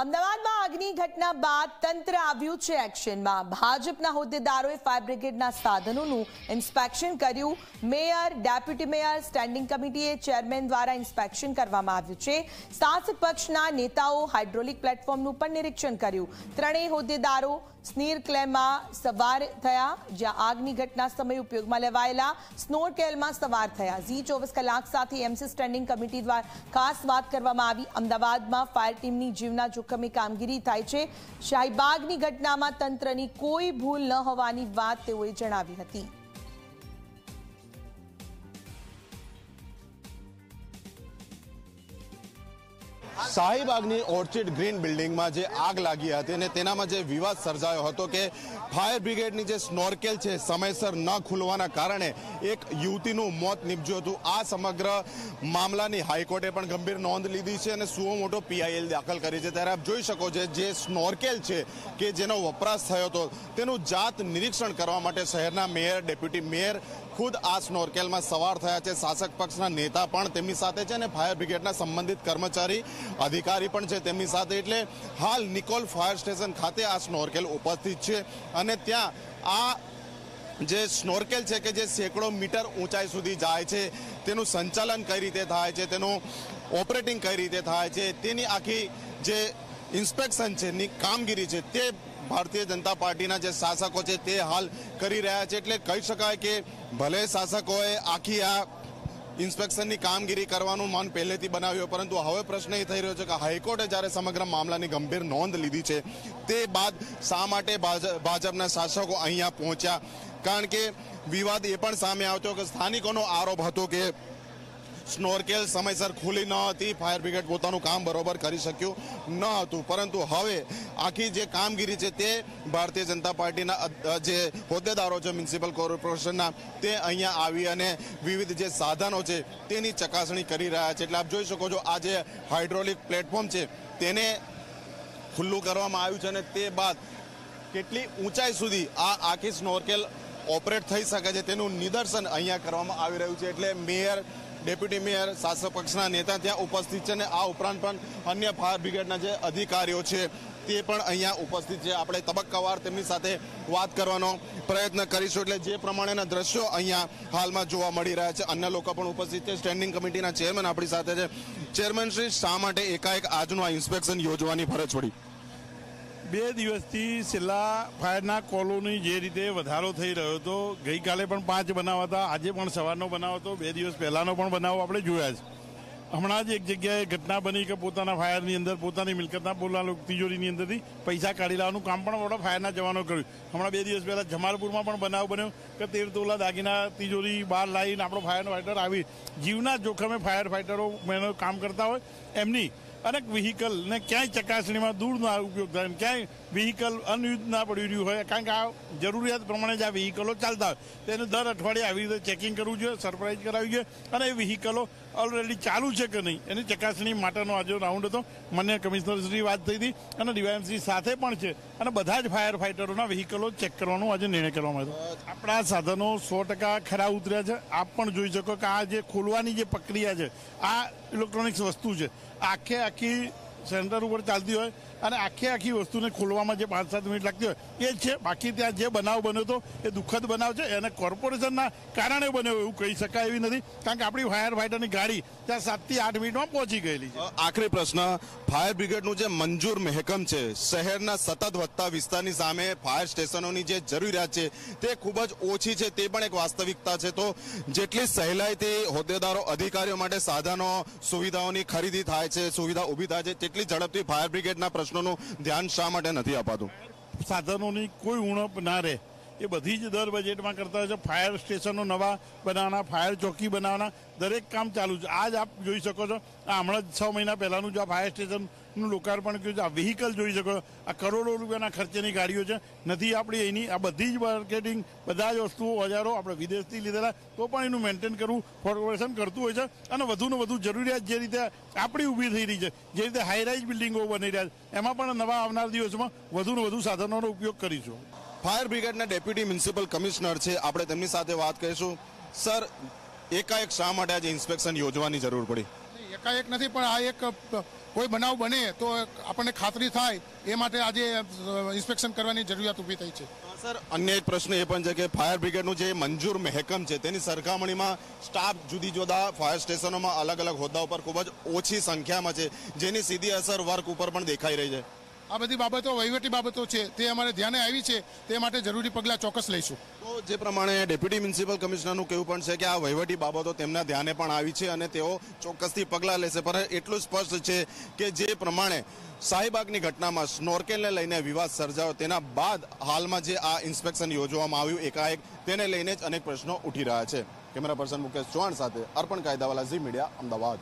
અમદાવાદમાં આગની ઘટના બાદ તંત્ર આવ્યું છે એક્શનમાં. ભાજપના હોદ્દેદારોએ ફાયર બ્રિગેડના સાધનોનું ઇન્સ્પેક્શન કર્યું. મેયર, ડેપ્યુટી મેયર, સ્ટેન્ડિંગ કમિટીએ ચેરમેન દ્વારા ઇન્સ્પેક્શન કરવામાં આવ્યું છે. શાસક પક્ષના નેતાઓ હાઇડ્રોલિક પ્લેટફોર્મનું પણ નિરીક્ષણ કર્યું. ત્રણેય હોદ્દેદારો સ્નીર ક્લેમાં સવાર થયા, જ્યાં આગની ઘટના સમયે ઉપયોગમાં લેવાયેલા સ્નોરકેલમાં સવાર થયા. ઝી 24 કલાક સાથે એમસી સ્ટેન્ડિંગ કમિટી દ્વારા ખાસ વાત કરવામાં આવી. અમદાવાદમાં ફાયર ટીમની જીવના જોખમે કામગીરી થાય છે. શાહીબાગની ઘટનામાં તંત્રની કોઈ ભૂલ ન હોવાની વાત તેઓએ જણાવી હતી. શાહીબાગની ઓર્ચિડ ગ્રીન બિલ્ડિંગમાં જે આગ લાગી હતી અને તેનામાં જે વિવાદ સર્જાયો હતો કે ફાયર બ્રિગેડની જે સ્નોર્કેલ છે સમયસર ન ખુલવાના કારણે એક યુવતીનું મોત નીપજ્યું હતું. આ સમગ્ર મામલાની હાઈકોર્ટે પણ ગંભીર નોંધ લીધી છે અને સુઓ મોટો PIL દાખલ કરી છે. ત્યારે આપ જોઈ શકો છો જે સ્નોર્કેલ છે કે જેનો વપરાશ થયો હતો તેનું જાત નિરીક્ષણ કરવા માટે શહેરના મેયર, ડેપ્યુટી મેયર ખુદ આ સ્નોર્કેલમાં સવાર થયા છે. શાસક પક્ષના નેતા પણ તેમની સાથે છે અને ફાયર બ્રિગેડના સંબંધિત કર્મચારી, અધિકારી પણ છે તેમની સાથે. એટલે હાલ નિકોલ ફાયર સ્ટેશન ખાતે આ સ્નોર્કેલ ઉપસ્થિત છે અને ત્યાં આ જે સ્નોર્કેલ છે કે જે સેંકડો મીટર ઊંચાઈ સુધી જાય છે તેનું સંચાલન કઈ રીતે થાય છે, તેનું ઓપરેટિંગ કઈ રીતે થાય છે, તેની આખી જે ઇન્સ્પેક્શન છે ની કામગીરી છે તે ભારતીય જનતા પાર્ટીના જે શાસકો છે તે હાલ કરી રહ્યા છે. એટલે કહી શકાય કે ભલે શાસકોએ આખી આ ઇન્સ્પેક્શનની કામગીરી કરવાનું મન પહેલેથી બનાવ્યું, પરંતુ હવે પ્રશ્ન એ થઈ રહ્યો છે કે હાઈકોર્ટે જ્યારે સમગ્ર મામલાની ગંભીર નોંધ લીધી છે તે બાદ શા માટે ભાજપના શાસકો અહીંયા પહોંચ્યા? કારણ કે વિવાદ એ પણ સામે આવ્યો કે સ્થાનિકોનો આરોપ હતો કે સ્નોર્કેલ સમયસર ખુલી ન હતી, ફાયર બ્રિગેડ પોતાનું કામ બરોબર કરી શક્યું ન હતું. પરંતુ હવે આખી જે કામગીરી છે તે ભારતીય જનતા પાર્ટીના જે હોદ્દેદારો છે મ્યુનિસિપલ કોર્પોરેશનના તે અહીંયા આવી અને વિવિધ જે સાધનો છે તેની ચકાસણી કરી રહ્યા છે. એટલે આપ જોઈ શકો છો આ જે હાઇડ્રોલિક પ્લેટફોર્મ છે તેને ખુલ્લું કરવામાં આવ્યું છે અને તે બાદ કેટલી ઊંચાઈ સુધી આ આખી સ્નોર્કેલ ઓપરેટ થઈ શકે છે તેનું નિદર્શન અહીંયા કરવામાં આવી રહ્યું છે. એટલે મેયર, ડેપ્યુટી મેયર, શાસક પક્ષના નેતા ત્યાં ઉપસ્થિત છે અને આ ઉપરાંત પણ અન્ય ફાયર બ્રિગેડના જે અધિકારીઓ છે તે પણ અહીંયા ઉપસ્થિત છે. આપણે તબક્કાવાર તેમની સાથે વાત કરવાનો પ્રયત્ન કરીશું. એટલે જે પ્રમાણેના દ્રશ્યો અહીંયા હાલમાં જોવા મળી રહ્યા છે, અન્ય લોકો પણ ઉપસ્થિત છે. સ્ટેન્ડિંગ કમિટીના ચેરમેન આપણી સાથે છે. ચેરમેન શ્રી, શા માટે એકાએક આજનું આ ઇન્સ્પેક્શન યોજવાની ફરજ પડી? 2 દિવસથી છેલ્લા ફાયરના કોલોની જે રીતે વધારો થઈ રહ્યો હતો, ગઈકાલે પણ 5 બનાવ હતા, આજે પણ સવારનો બનાવ હતો, 2 દિવસ પહેલાંનો પણ બનાવ આપણે જોયા છે. હમણાં જ એક જગ્યાએ ઘટના બની કે પોતાના ફાયરની અંદર પોતાની મિલકતના પોતાના તિજોરીની અંદરથી પૈસા કાઢી લાવવાનું કામ પણ મોટા ફાયરના જવાનો કર્યું. હમણાં 2 દિવસ પહેલાં જમાલપુરમાં પણ બનાવ બન્યો કે 13 તોલા દાગીના તિજોરી બહાર લાવીને આપણો ફાયર ફાઇટર આવી જીવના જોખમે ફાયર ફાઇટરો એનું કામ કરતા હોય એમની અનેક વ્હીકલને ક્યાંય ચકાસણીમાં દૂરના ઉપયોગ થાય, ક્યાંય વ્હીકલ અનયુઝ ના પડી રહ્યું હોય, કારણ કે આ જરૂરિયાત પ્રમાણે જ આ વ્હીકલો ચાલતા હોય તેને દર અઠવાડિયે આવી રીતે ચેકિંગ કરવું જોઈએ, સરપ્રાઇઝ કરાવવી જોઈએ અને એ વ્હીકલો ઓલરેડી ચાલુ છે કે નહીં એની ચકાસણી માટેનો આજે રાઉન્ડ હતો. માન્ય કમિશનરશ્રી વાત થઈ હતી અને DYMC સાથે પણ છે અને બધા જ ફાયર ફાઇટરોના વ્હીકલો ચેક કરવાનો આજે નિર્ણય કરવામાં આવ્યો. આપણા સાધનો 100% ખરા ઉતર્યા છે. આપ પણ જોઈ શકો કે આ જે ખોલવાની જે પ્રક્રિયા છે આ ઇલેક્ટ્રોનિક્સ વસ્તુ છે, આખે આખી સેન્ટર ઉપર ચાલતી હોય અને આખી આખી વસ્તુને ખોલવામાં જે 5-7 મિનિટ લાગતી હોય એ જ છે. બાકી ત્યાં જે બનાવ બન્યો હતો એ દુઃખદ બનાવ છે અને કોર્પોરેશનના કારણે બન્યો એવું કહી શકાય એવી નથી, કારણ કે આપણી ફાયર ફાઇટરની ગાડી ત્યાં 7 થી 8 મિનિટમાં પહોંચી ગયેલી છે. આખરી પ્રશ્ન, ફાયર બ્રિગેડનું જે મંજૂર મહેકમ છે શહેરના સતત વધતા વિસ્તારની સામે ફાયર સ્ટેશનોની જે જરૂરિયાત છે તે ખૂબ જ ઓછી છે, તે પણ એક વાસ્તવિકતા છે. તો જેટલી સહેલાઈથી હોદ્દેદારો, અધિકારીઓ માટે સાધનો, સુવિધાઓની ખરીદી થાય છે, સુવિધા ઊભી થાય છે, તેટલી ઝડપથી ફાયર બ્રિગેડના પ્રશ્નોનું ધ્યાન શા માટે નથી અપાતું? સાધનોની કોઈ ઉણપ ના રહે એ બધી જ દર બજેટમાં કરતા હોય છે. ફાયર સ્ટેશનો નવા બનાવવાના, ફાયર ચોકી બનાવવાના દરેક કામ ચાલુ છે. આજ આપ જોઈ શકો છો આ હમણાં 6 મહિના પહેલાંનું જો આ ફાયર સ્ટેશનનું લોકાર્પણ કર્યું છે. આ વ્હીકલ જોઈ શકો, આ કરોડો રૂપિયાના ખર્ચેની ગાડીઓ છે, નથી આપણી એની. આ બધી જ માર્કેટિંગ, બધા જ વસ્તુઓ, ઓજારો આપણે વિદેશથી લીધેલા તો પણ એનું મેન્ટેન કરવું કોર્પોરેશન કરતું હોય છે અને વધુને વધુ જરૂરિયાત જે રીતે આપણી ઊભી થઈ રહી છે, જે રીતે હાઈરાઇઝ બિલ્ડિંગો બની રહ્યા છે એમાં પણ નવા આવનાર દિવસોમાં વધુને વધુ સાધનોનો ઉપયોગ કરીશું. ફાયર બ્રિગેડના ડેપ્યુટી મ્યુનિસિપલ કમિશનર છે, આપણે તેમની સાથે વાત કરીશું. સર, એકાએક શા માટે આજે ઇન્સ્પેક્શન યોજવાની જરૂર પડી? एकाएक नहीं पण आ एक कोई बनाव बने तो आपने खातरी थाय ए माटे आज इंस्पेक्शन करवानी जरूरियात ऊभी थई छे। सर अन्य एक प्रश्न ए पण छे के फायर ब्रिगेडनुं जे मंजूर महकम छे तेनी सरखामणीमां स्टाफ जुदी जुदा फायर स्टेशनोमां अलग अलग होद्दा उपर खूब ज ओछी संख्यामां छे जेनी सीधी असर वर्क उपर पण देखाई रही छे। आ बधी बाबतो वहीवटी बाबतो छे ते अमारे ध्याने आवी छे ते माटे जरूरी पगला चौक्स लईशुं। तो जे प्रमाणे डेप्यूटी म्युनिसिपल कमिश्नरनुं कहेवुं पण छे के आ वहीवटी बाबतो तेमना ध्याने पण आवी छे अने तेओ चौक्सथी पगला लेशे। पर एटलुं स्पष्ट छे के जे प्रमाणे शाहीबागनी घटनामां स्नोर्केलने लईने विवाद सर्जायो तेना बाद हालमां जे आ इन्स्पेक्शन योजवामां आव्युं एकाएक तेने लईने ज अनेक प्रश्नो उठी रह्या छे। केमेरा पर्सन मुकेश चौहान साथे अर्पण कायदावाला जी मीडिया अमदावाद।